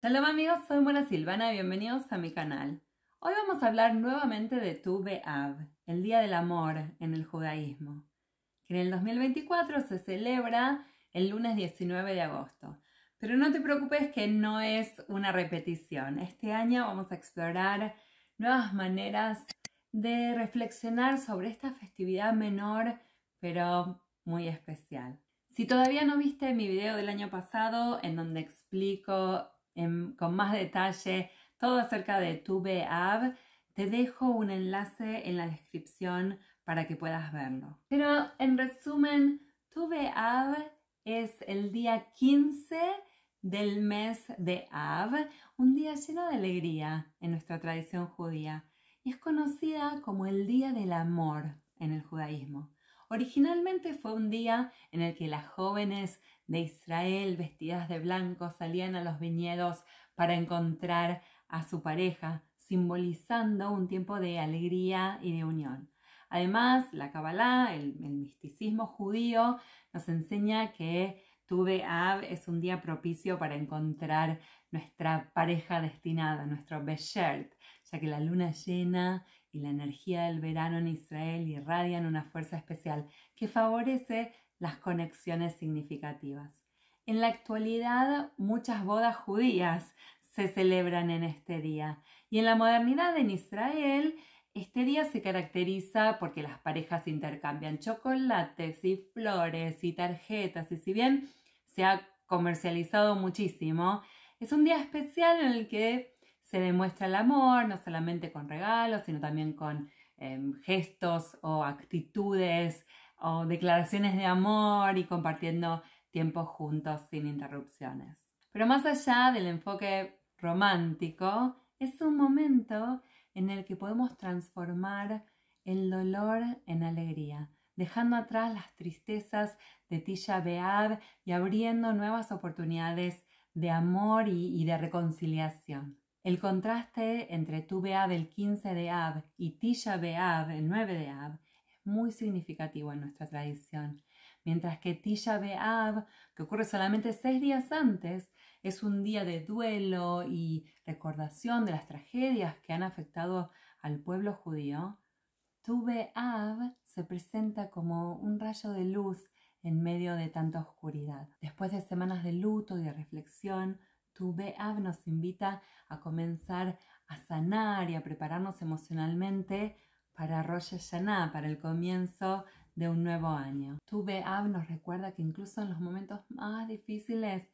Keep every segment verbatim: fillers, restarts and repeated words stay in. Hola amigos, soy Mora Silvana y bienvenidos a mi canal. Hoy vamos a hablar nuevamente de Tu B'Av, el Día del Amor en el judaísmo, que en el dos mil veinticuatro se celebra el lunes diecinueve de agosto. Pero no te preocupes que no es una repetición. Este año vamos a explorar nuevas maneras de reflexionar sobre esta festividad menor, pero muy especial. Si todavía no viste mi video del año pasado, en donde explico En, con más detalle todo acerca de Tu B'Av, te dejo un enlace en la descripción para que puedas verlo. Pero en resumen, Tu B'Av es el día quince del mes de Av, un día lleno de alegría en nuestra tradición judía, y es conocida como el Día del Amor en el judaísmo. Originalmente fue un día en el que las jóvenes de Israel, vestidas de blanco, salían a los viñedos para encontrar a su pareja, simbolizando un tiempo de alegría y de unión. Además, la Kabbalah, el, el misticismo judío, nos enseña que Tu B'Av es un día propicio para encontrar nuestra pareja destinada, nuestro Beshert, ya que la luna llena y la energía del verano en Israel irradian una fuerza especial que favorece las conexiones significativas. En la actualidad, muchas bodas judías se celebran en este día, y en la modernidad en Israel, este día se caracteriza porque las parejas intercambian chocolates y flores y tarjetas, y si bien se ha comercializado muchísimo, es un día especial en el que se demuestra el amor, no solamente con regalos, sino también con eh, gestos o actitudes o declaraciones de amor, y compartiendo tiempo juntos sin interrupciones. Pero más allá del enfoque romántico, es un momento en el que podemos transformar el dolor en alegría, dejando atrás las tristezas de Tisha B'Av y abriendo nuevas oportunidades de amor y, y de reconciliación. El contraste entre Tu B'Av el quince de Av y Tisha B'Av el nueve de Av muy significativo en nuestra tradición, mientras que Tisha B'Av, que ocurre solamente seis días antes, es un día de duelo y recordación de las tragedias que han afectado al pueblo judío. Tu B'Av se presenta como un rayo de luz en medio de tanta oscuridad. Después de semanas de luto y de reflexión, Tu B'Av nos invita a comenzar a sanar y a prepararnos emocionalmente para Rosh Hashaná, para el comienzo de un nuevo año. Tu B'Av nos recuerda que incluso en los momentos más difíciles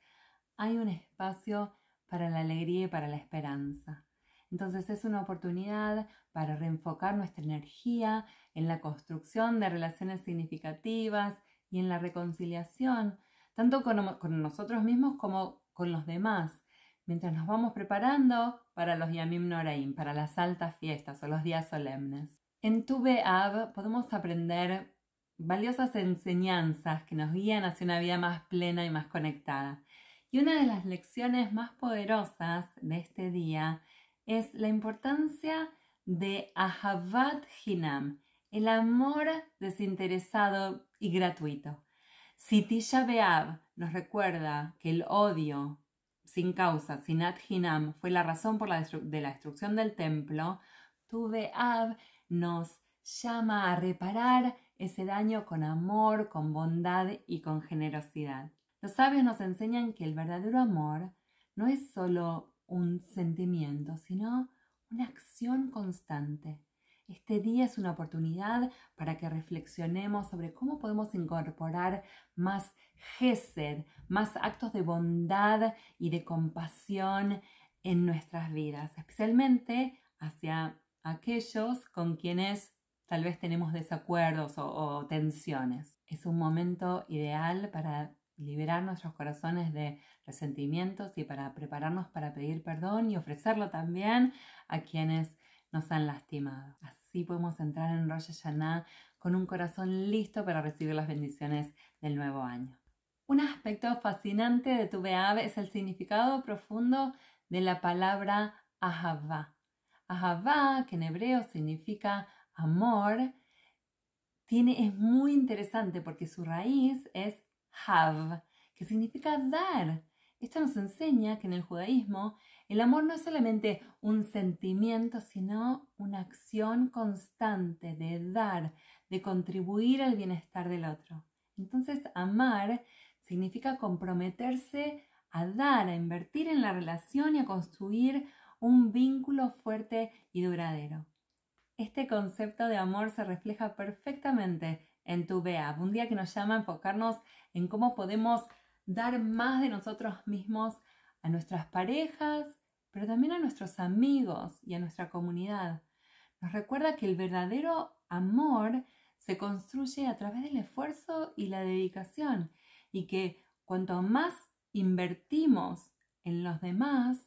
hay un espacio para la alegría y para la esperanza. Entonces es una oportunidad para reenfocar nuestra energía en la construcción de relaciones significativas y en la reconciliación, tanto con, con nosotros mismos como con los demás, mientras nos vamos preparando para los yamim noraim, para las altas fiestas o los días solemnes. En Tu B'Av podemos aprender valiosas enseñanzas que nos guían hacia una vida más plena y más conectada. Y una de las lecciones más poderosas de este día es la importancia de Ahavat Jinam, el amor desinteresado y gratuito. Si Tisha B'Av nos recuerda que el odio sin causa, Sinat Hinam, fue la razón por la de la destrucción del templo, Tu B'Av nos llama a reparar ese daño con amor, con bondad y con generosidad. Los sabios nos enseñan que el verdadero amor no es solo un sentimiento, sino una acción constante. Este día es una oportunidad para que reflexionemos sobre cómo podemos incorporar más Jesed, más actos de bondad y de compasión en nuestras vidas, especialmente hacia aquellos con quienes tal vez tenemos desacuerdos o, o tensiones. Es un momento ideal para liberar nuestros corazones de resentimientos y para prepararnos para pedir perdón y ofrecerlo también a quienes nos han lastimado. Así podemos entrar en Rosh Hashaná con un corazón listo para recibir las bendiciones del nuevo año. Un aspecto fascinante de Tu B'Av es el significado profundo de la palabra Ahavá. Ahavá, que en hebreo significa amor, tiene, es muy interesante porque su raíz es Hav, que significa dar. Esto nos enseña que en el judaísmo el amor no es solamente un sentimiento, sino una acción constante de dar, de contribuir al bienestar del otro. Entonces, amar significa comprometerse a dar, a invertir en la relación y a construir un vínculo fuerte y duradero. Este concepto de amor se refleja perfectamente en Tu B'Av, un día que nos llama a enfocarnos en cómo podemos dar más de nosotros mismos a nuestras parejas, pero también a nuestros amigos y a nuestra comunidad. Nos recuerda que el verdadero amor se construye a través del esfuerzo y la dedicación, y que cuanto más invertimos en los demás,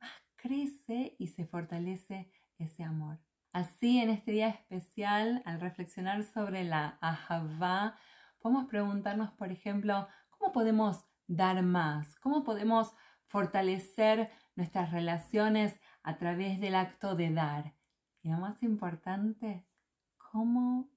más crece y se fortalece ese amor. Así, en este día especial, al reflexionar sobre la Ahavá, podemos preguntarnos, por ejemplo, ¿cómo podemos dar más? ¿Cómo podemos fortalecer nuestras relaciones a través del acto de dar? Y lo más importante, ¿cómo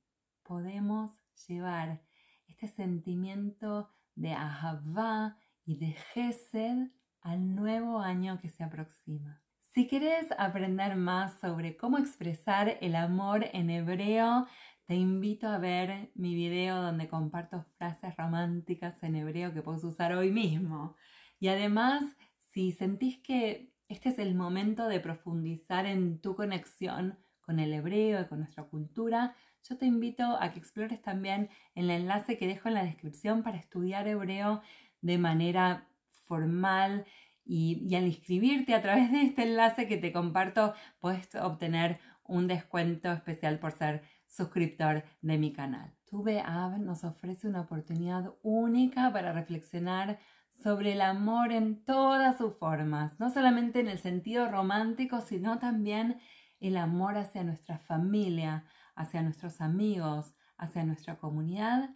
podemos llevar este sentimiento de Ahavá y de Jesed al nuevo año que se aproxima? Si quieres aprender más sobre cómo expresar el amor en hebreo, te invito a ver mi video donde comparto frases románticas en hebreo que puedes usar hoy mismo. Y además, si sentís que este es el momento de profundizar en tu conexión con el hebreo y con nuestra cultura, yo te invito a que explores también el enlace que dejo en la descripción para estudiar hebreo de manera formal, y, y al inscribirte a través de este enlace que te comparto, puedes obtener un descuento especial por ser suscriptor de mi canal. Tu B'Av nos ofrece una oportunidad única para reflexionar sobre el amor en todas sus formas, no solamente en el sentido romántico, sino también el amor hacia nuestra familia, hacia nuestros amigos, hacia nuestra comunidad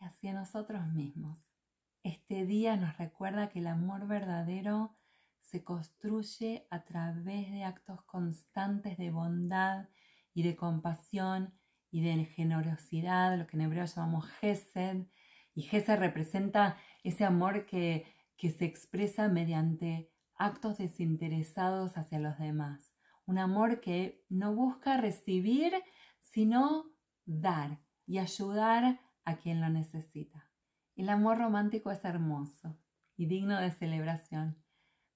y hacia nosotros mismos. Este día nos recuerda que el amor verdadero se construye a través de actos constantes de bondad y de compasión y de generosidad, lo que en hebreo llamamos Jesed. Y Jesed representa ese amor que, que se expresa mediante actos desinteresados hacia los demás. Un amor que no busca recibir, sino dar y ayudar a quien lo necesita. El amor romántico es hermoso y digno de celebración,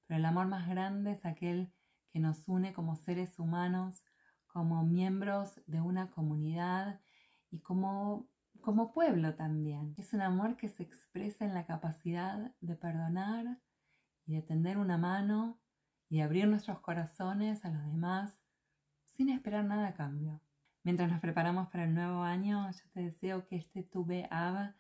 pero el amor más grande es aquel que nos une como seres humanos, como miembros de una comunidad y como, como pueblo también. Es un amor que se expresa en la capacidad de perdonar y de tender una mano y de abrir nuestros corazones a los demás sin esperar nada a cambio. Mientras nos preparamos para el nuevo año, yo te deseo que este Tu B'Av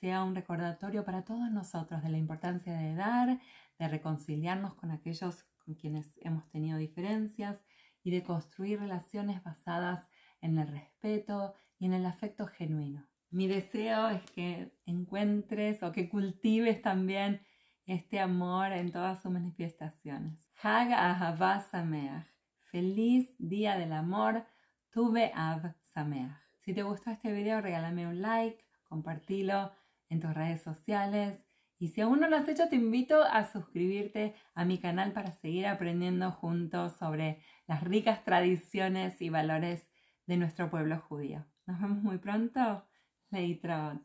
sea un recordatorio para todos nosotros de la importancia de dar, de reconciliarnos con aquellos con quienes hemos tenido diferencias y de construir relaciones basadas en el respeto y en el afecto genuino. Mi deseo es que encuentres o que cultives también este amor en todas sus manifestaciones. Hag Ahavá Sameach. Feliz Día del Amor. Tu B'Av Sameach. Si te gustó este video, regálame un like, compartilo en tus redes sociales. Y si aún no lo has hecho, te invito a suscribirte a mi canal para seguir aprendiendo juntos sobre las ricas tradiciones y valores de nuestro pueblo judío. Nos vemos muy pronto. Leitraot.